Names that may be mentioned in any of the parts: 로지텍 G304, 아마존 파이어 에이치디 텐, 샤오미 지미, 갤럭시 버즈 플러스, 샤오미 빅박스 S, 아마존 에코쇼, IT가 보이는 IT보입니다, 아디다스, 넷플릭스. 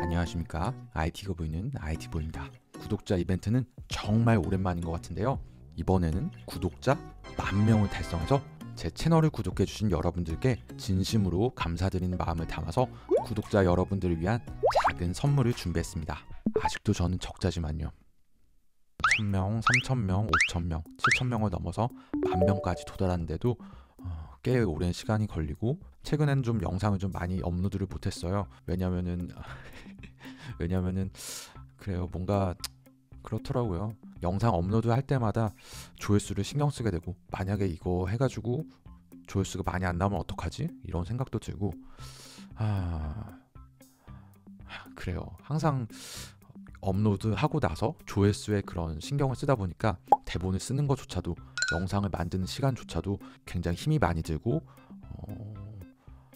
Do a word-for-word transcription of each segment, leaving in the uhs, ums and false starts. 안녕하십니까. 아이티가 보이는 아이티보입니다. 구독자 이벤트는 정말 오랜만인 것 같은데요, 이번에는 구독자 만 명을 달성해서 제 채널을 구독해주신 여러분들께 진심으로 감사드리는 마음을 담아서 구독자 여러분들을 위한 작은 선물을 준비했습니다. 아직도 저는 적자지만요, 천 명, 삼천 명, 오천 명, 칠천 명을 넘어서 만 명까지 도달하는데도 어, 꽤 오랜 시간이 걸리고, 최근엔 좀 영상을 좀 많이 업로드를 못했어요. 왜냐면은 왜냐면은 그래요, 뭔가 그렇더라고요. 영상 업로드 할 때마다 조회수를 신경 쓰게 되고, 만약에 이거 해가지고 조회수가 많이 안 나오면 어떡하지? 이런 생각도 들고, 아... 그래요. 항상 업로드하고 나서 조회수에 그런 신경을 쓰다 보니까 대본을 쓰는 것조차도, 영상을 만드는 시간조차도 굉장히 힘이 많이 들고 어...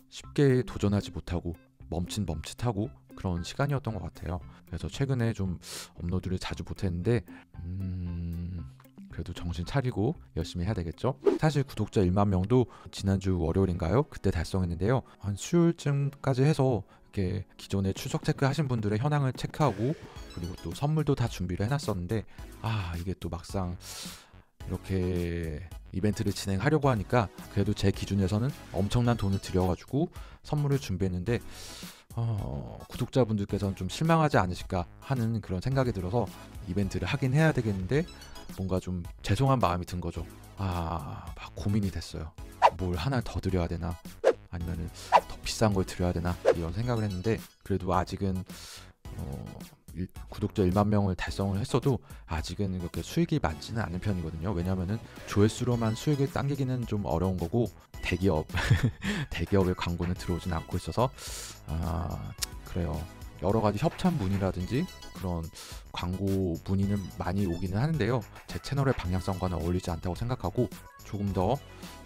쉽게 도전하지 못하고 멈칫멈칫하고 그런 시간이었던 것 같아요. 그래서 최근에 좀 업로드를 자주 못했는데 음... 그래도 정신 차리고 열심히 해야 되겠죠? 사실 구독자 일만 명도 지난주 월요일인가요? 그때 달성했는데요, 한 수요일쯤까지 해서 이렇게 기존에 출석 체크하신 분들의 현황을 체크하고, 그리고 또 선물도 다 준비를 해놨었는데, 아 이게 또 막상 이렇게 이벤트를 진행하려고 하니까 그래도 제 기준에서는 엄청난 돈을 들여가지고 선물을 준비했는데 어, 구독자분들께서는 좀 실망하지 않으실까 하는 그런 생각이 들어서 이벤트를 하긴 해야 되겠는데, 뭔가 좀 죄송한 마음이 든 거죠. 아, 막 고민이 됐어요. 뭘 하나 더 드려야 되나, 아니면 더 비싼 걸 드려야 되나, 이런 생각을 했는데, 그래도 아직은 어, 일, 구독자 일만 명을 달성을 했어도 아직은 그렇게 수익이 많지는 않은 편이거든요. 왜냐면은 조회수로만 수익을 당기기는 좀 어려운 거고, 대기업 대기업의 광고는 들어오진 않고 있어서, 아 그래요, 여러 가지 협찬 문의라든지 그런 광고 문의는 많이 오기는 하는데요, 제 채널의 방향성과는 어울리지 않다고 생각하고, 조금 더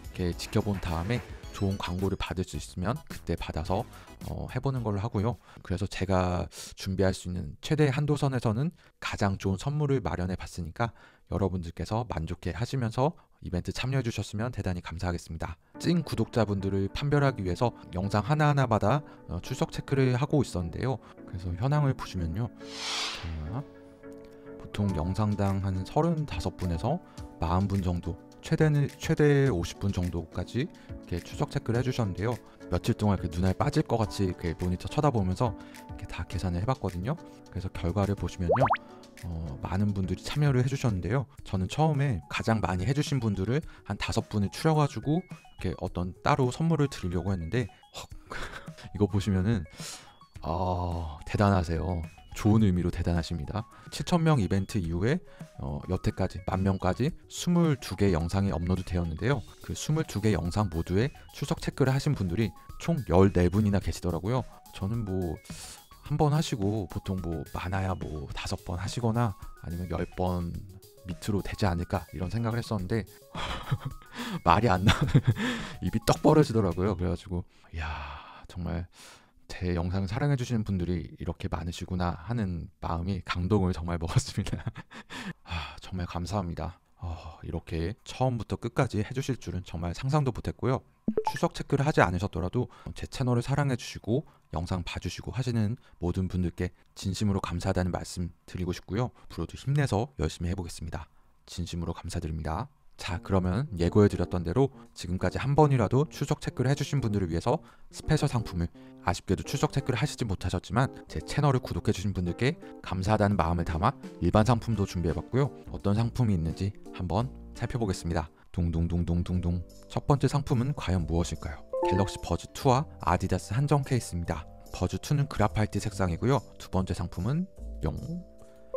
이렇게 지켜본 다음에 좋은 광고를 받을 수 있으면 그때 받아서 어, 해보는 걸로 하고요. 그래서 제가 준비할 수 있는 최대의 한도선에서는 가장 좋은 선물을 마련해 봤으니까 여러분들께서 만족해 하시면서 이벤트 참여해 주셨으면 대단히 감사하겠습니다. 찐 구독자분들을 판별하기 위해서 영상 하나하나마다 출석 체크를 하고 있었는데요, 그래서 현황을 보시면요, 자, 보통 영상당 한 서른다섯 분에서 사십 분 정도, 최대는 최대 오십 분 정도까지 이렇게 출석 체크를 해주셨는데요, 며칠 동안 이렇게 눈알 빠질 것 같이 이렇게 모니터 쳐다보면서 이렇게 다 계산을 해봤거든요. 그래서 결과를 보시면요, 어, 많은 분들이 참여를 해주셨는데요, 저는 처음에 가장 많이 해주신 분들을 한 다섯 분을 추려가지고 이렇게 어떤 따로 선물을 드리려고 했는데, 이거 보시면은 아 대단하세요. 좋은 의미로 대단하십니다. 칠천 명 이벤트 이후에 어, 여태까지 만 명까지 이십이 개 영상이 업로드 되었는데요, 그 이십이 개 영상 모두에 출석 체크를 하신 분들이 총 십사 분이나 계시더라고요. 저는 뭐 한 번 하시고 보통 뭐 많아야 뭐 다섯 번 하시거나 아니면 열 번 밑으로 되지 않을까 이런 생각을 했었는데 말이 안 나 입이 떡 벌어지더라고요. 그래가지고 이야, 정말 제 영상을 사랑해주시는 분들이 이렇게 많으시구나 하는 마음이 강동을 정말 먹었습니다. 아, 정말 감사합니다. 어, 이렇게 처음부터 끝까지 해주실 줄은 정말 상상도 못했고요. 출석 체크를 하지 않으셨더라도 제 채널을 사랑해주시고 영상 봐주시고 하시는 모든 분들께 진심으로 감사하다는 말씀 드리고 싶고요. 앞으로도 힘내서 열심히 해보겠습니다. 진심으로 감사드립니다. 자, 그러면 예고해드렸던 대로 지금까지 한 번이라도 출석 체크를 해주신 분들을 위해서 스페셜 상품을, 아쉽게도 출석 체크를 하시지 못하셨지만 제 채널을 구독해주신 분들께 감사하다는 마음을 담아 일반 상품도 준비해봤고요, 어떤 상품이 있는지 한번 살펴보겠습니다. 둥둥둥둥둥둥. 첫 번째 상품은 과연 무엇일까요? 갤럭시 버즈 투와 아디다스 한정 케이스입니다. 버즈 투는 그래파이트 색상이고요, 두 번째 상품은 용.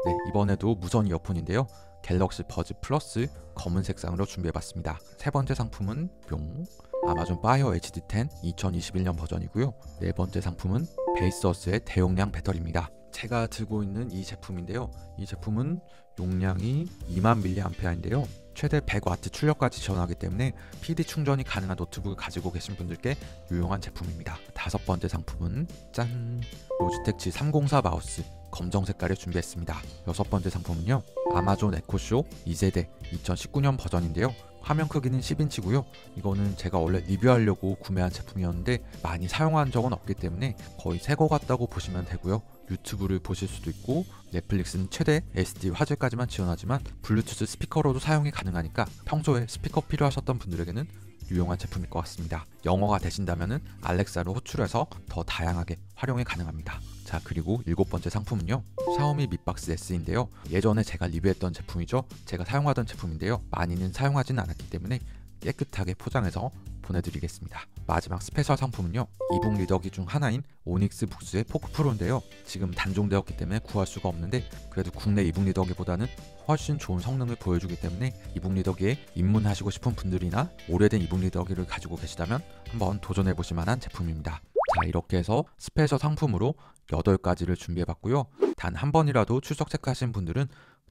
네, 이번에도 무선 이어폰인데요, 갤럭시 버즈 플러스 검은 색상으로 준비해봤습니다. 세 번째 상품은 뿅. 아마존 파이어 에이치디 텐 이천이십일 년 버전이고요, 네 번째 상품은 베이스어스의 대용량 배터리입니다. 제가 들고 있는 이 제품인데요, 이 제품은 용량이 이만 밀리암페어인데요 최대 백 와트 출력까지 지원하기 때문에 피디 충전이 가능한 노트북을 가지고 계신 분들께 유용한 제품입니다. 다섯 번째 상품은 짠! 로지텍 지 삼백사 마우스 검정 색깔을 준비했습니다. 여섯 번째 상품은요, 아마존 에코쇼 이 세대 이천십구 년 버전인데요, 화면 크기는 십 인치고요. 이거는 제가 원래 리뷰하려고 구매한 제품이었는데 많이 사용한 적은 없기 때문에 거의 새 거 같다고 보시면 되고요. 유튜브를 보실 수도 있고, 넷플릭스는 최대 에스디 화질까지만 지원하지만 블루투스 스피커로도 사용이 가능하니까 평소에 스피커 필요하셨던 분들에게는 유용한 제품일 것 같습니다. 영어가 되신다면 알렉사로 호출해서 더 다양하게 활용이 가능합니다. 자, 그리고 일곱 번째 상품은요, 샤오미 빅박스 S인데요. 예전에 제가 리뷰했던 제품이죠. 제가 사용하던 제품인데요. 많이는 사용하진 않았기 때문에 깨끗하게 포장해서 보내드리겠습니다. 마지막 스페셜 상품은요, 이북 리더기 중 하나인 오닉스 북스의 포크 프로인데요. 지금 단종되었기 때문에 구할 수가 없는데 그래도 국내 이북 리더기보다는 훨씬 좋은 성능을 보여주기 때문에 이북 리더기에 입문하시고 싶은 분들이나 오래된 이북 리더기를 가지고 계시다면 한번 도전해보실 만한 제품입니다. 자, 이렇게 해서 스페셜 상품으로 여덟 가지를 준비해봤고요. 단 한 번이라도 출석 체크하신 분들은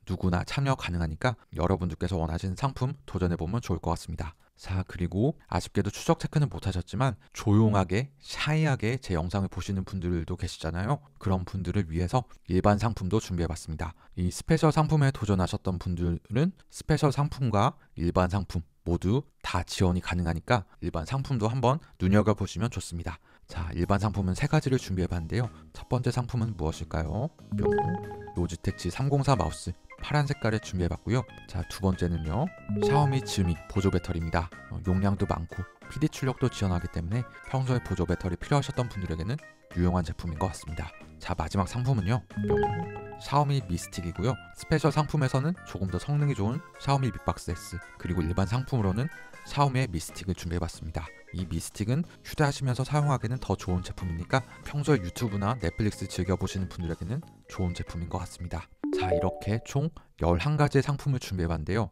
누구나 참여 가능하니까 여러분들께서 원하시는 상품 도전해보면 좋을 것 같습니다. 자, 그리고 아쉽게도 추적 체크는 못하셨지만 조용하게 샤이하게 제 영상을 보시는 분들도 계시잖아요. 그런 분들을 위해서 일반 상품도 준비해봤습니다. 이 스페셜 상품에 도전하셨던 분들은 스페셜 상품과 일반 상품 모두 다 지원이 가능하니까 일반 상품도 한번 눈여겨보시면 좋습니다. 자, 일반 상품은 세 가지를 준비해봤는데요. 첫 번째 상품은 무엇일까요? 뿅. 로지텍 지 삼공사 마우스 파란 색깔을 준비해봤고요. 자, 두 번째는요, 샤오미 지미 보조 배터리입니다. 어, 용량도 많고 피디 출력도 지원하기 때문에 평소에 보조 배터리 필요하셨던 분들에게는 유용한 제품인 것 같습니다. 자, 마지막 상품은요, 뿅. 샤오미 미스틱이고요. 스페셜 상품에서는 조금 더 성능이 좋은 샤오미 빅박스 S, 그리고 일반 상품으로는 샤오미의 미스틱을 준비해봤습니다. 이 미스틱은 휴대하시면서 사용하기에는 더 좋은 제품이니까 평소에 유튜브나 넷플릭스 즐겨보시는 분들에게는 좋은 제품인 것 같습니다. 자, 이렇게 총 열한 가지의 상품을 준비해봤는데요.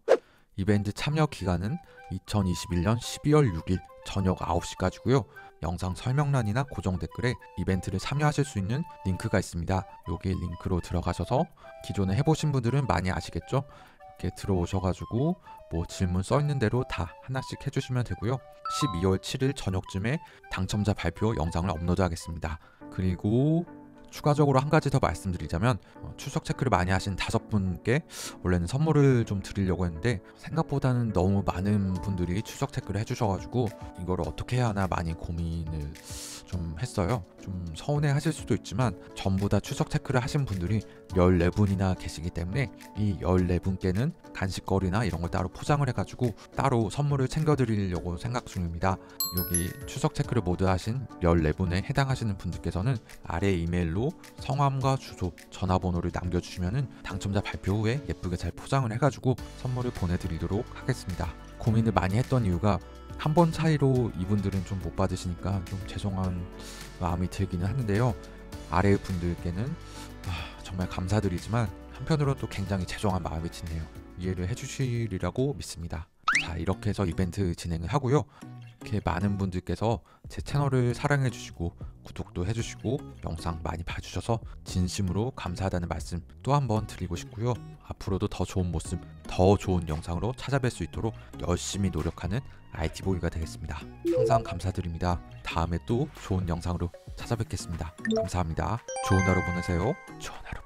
이벤트 참여 기간은 이천이십일년 십이월 육일 저녁 아홉 시까지고요. 영상 설명란이나 고정 댓글에 이벤트를 참여하실 수 있는 링크가 있습니다. 여기 링크로 들어가셔서 기존에 해보신 분들은 많이 아시겠죠? 이렇게 들어오셔가지고 뭐 질문 써있는 대로 다 하나씩 해주시면 되고요. 십이월 칠일 저녁쯤에 당첨자 발표 영상을 업로드하겠습니다. 그리고 추가적으로 한 가지 더 말씀드리자면, 출석 체크를 많이 하신 다섯 분께 원래는 선물을 좀 드리려고 했는데 생각보다는 너무 많은 분들이 출석 체크를 해주셔가지고 이걸 어떻게 해야 하나 많이 고민을 좀 했어요. 좀 서운해 하실 수도 있지만 전부 다 출석 체크를 하신 분들이 열네 분이나 계시기 때문에 이 열네 분께는 간식거리나 이런 걸 따로 포장을 해가지고 따로 선물을 챙겨드리려고 생각 중입니다. 여기 출석 체크를 모두 하신 열네 분에 해당하시는 분들께서는 아래 이메일로 성함과 주소, 전화번호를 남겨주시면 당첨자 발표 후에 예쁘게 잘 포장을 해가지고 선물을 보내드리도록 하겠습니다. 고민을 많이 했던 이유가 한 번 차이로 이분들은 좀 못 받으시니까 좀 죄송한 마음이 들기는 하는데요. 아래 분들께는 정말 감사드리지만 한편으로 또 굉장히 죄송한 마음이 드네요. 이해를 해주시리라고 믿습니다. 자, 이렇게 해서 이벤트 진행을 하고요. 이렇게 많은 분들께서 제 채널을 사랑해주시고 구독도 해주시고 영상 많이 봐주셔서 진심으로 감사하다는 말씀 또 한 번 드리고 싶고요. 앞으로도 더 좋은 모습, 더 좋은 영상으로 찾아뵐 수 있도록 열심히 노력하는 아이티보이가 되겠습니다. 항상 감사드립니다. 다음에 또 좋은 영상으로 찾아뵙겠습니다. 감사합니다. 좋은 하루 보내세요. 좋은 하루.